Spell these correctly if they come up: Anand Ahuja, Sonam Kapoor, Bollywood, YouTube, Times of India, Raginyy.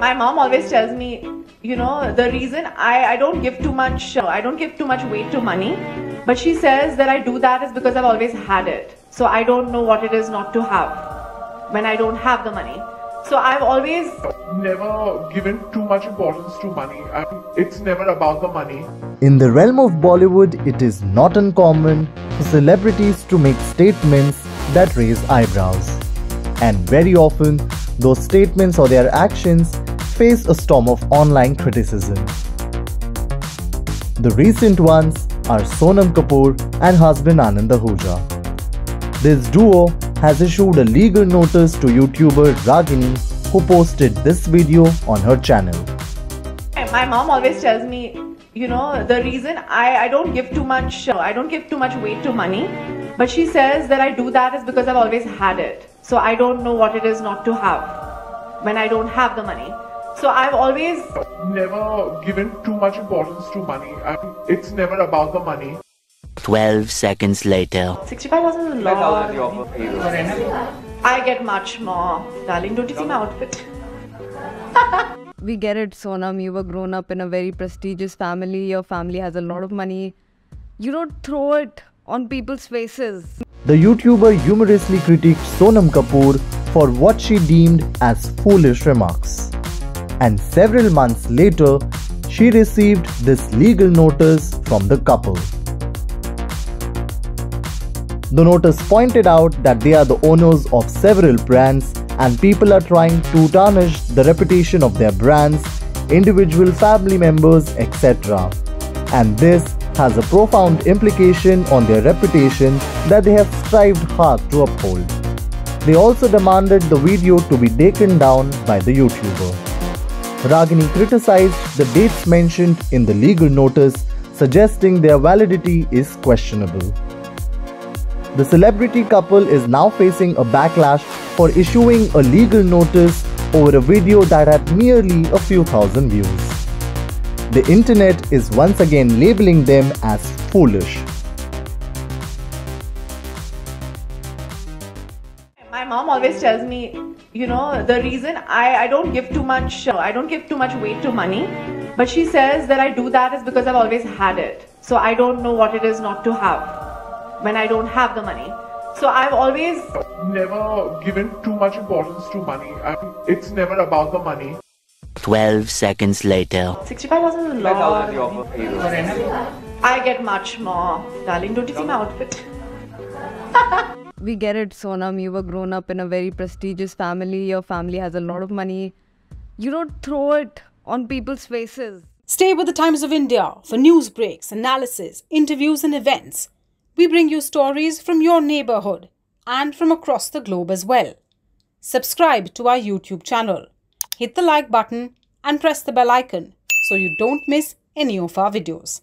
My mom always tells me, you know, the reason I don't give too much, weight to money, but she says that I do that is because I've always had it. So I don't know what it is not to have when I don't have the money. So I've always never given too much importance to money. I mean, it's never about the money. In the realm of Bollywood, it is not uncommon for celebrities to make statements that raise eyebrows. And very often, those statements or their actions face a storm of online criticism. The recent ones are Sonam Kapoor and husband Anand Ahuja. This duo has issued a legal notice to YouTuber Raginyy, who posted this video on her channel. My mom always tells me, you know, the reason I don't give too much, weight to money, but she says that I do that is because I've always had it. So I don't know what it is not to have when I don't have the money. So I've always never given too much importance to money. I mean, it's never about the money. 12 seconds later. 65,000 is a lot. I get much more. Darling, don't you see my outfit? We get it, Sonam. You were grown up in a very prestigious family. Your family has a lot of money. You don't throw it on people's faces. The YouTuber humorously critiqued Sonam Kapoor for what she deemed as foolish remarks. And several months later, she received this legal notice from the couple. The notice pointed out that they are the owners of several brands and people are trying to tarnish the reputation of their brands, individual family members, etc. And this has a profound implication on their reputation that they have strived hard to uphold. They also demanded the video to be taken down by the YouTuber. Raginyy criticized the dates mentioned in the legal notice, suggesting their validity is questionable. The celebrity couple is now facing a backlash for issuing a legal notice over a video that had merely a few thousand views. The internet is once again labeling them as foolish. My mom always tells me, you know, the reason I don't give too much, weight to money, but she says that I do that is because I've always had it. So I don't know what it is not to have when I don't have the money. So I've always never given too much importance to money. I mean, it's never about the money. 12 seconds later. 65,000 is a lot. I get much more. Darling, don't you see my outfit? We get it, Sonam. You were grown up in a very prestigious family. Your family has a lot of money. You don't throw it on people's faces. Stay with the Times of India for news breaks, analysis, interviews and events. We bring you stories from your neighborhood and from across the globe as well. Subscribe to our YouTube channel. Hit the like button and press the bell icon so you don't miss any of our videos.